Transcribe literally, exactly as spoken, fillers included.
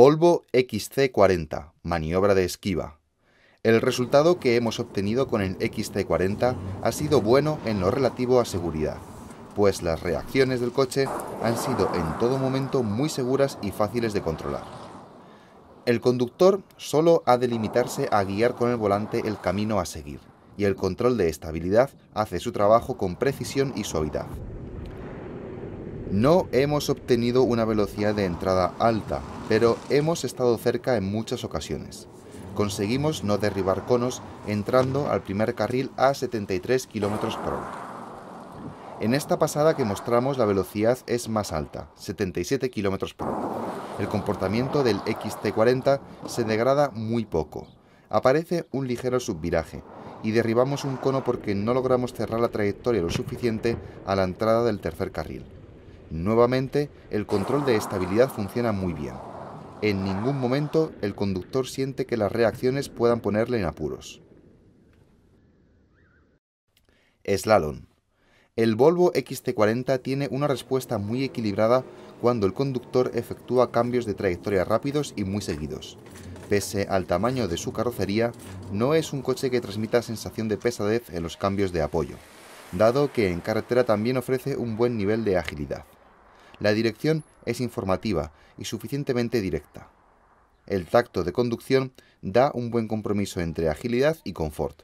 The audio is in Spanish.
Volvo X C cuarenta, maniobra de esquiva. El resultado que hemos obtenido con el X C cuarenta ha sido bueno en lo relativo a seguridad, pues las reacciones del coche han sido en todo momento muy seguras y fáciles de controlar. El conductor solo ha de limitarse a guiar con el volante el camino a seguir, y el control de estabilidad hace su trabajo con precisión y suavidad. No hemos obtenido una velocidad de entrada alta, pero hemos estado cerca en muchas ocasiones. Conseguimos no derribar conos entrando al primer carril a setenta y tres kilómetros por hora. En esta pasada que mostramos la velocidad es más alta, setenta y siete kilómetros por hora. El comportamiento del X C cuarenta se degrada muy poco. Aparece un ligero subviraje y derribamos un cono porque no logramos cerrar la trayectoria lo suficiente a la entrada del tercer carril. Nuevamente, el control de estabilidad funciona muy bien. En ningún momento el conductor siente que las reacciones puedan ponerle en apuros. Slalom. El Volvo X C cuarenta tiene una respuesta muy equilibrada cuando el conductor efectúa cambios de trayectoria rápidos y muy seguidos. Pese al tamaño de su carrocería, no es un coche que transmita sensación de pesadez en los cambios de apoyo, dado que en carretera también ofrece un buen nivel de agilidad. La dirección es informativa y suficientemente directa. El tacto de conducción da un buen compromiso entre agilidad y confort.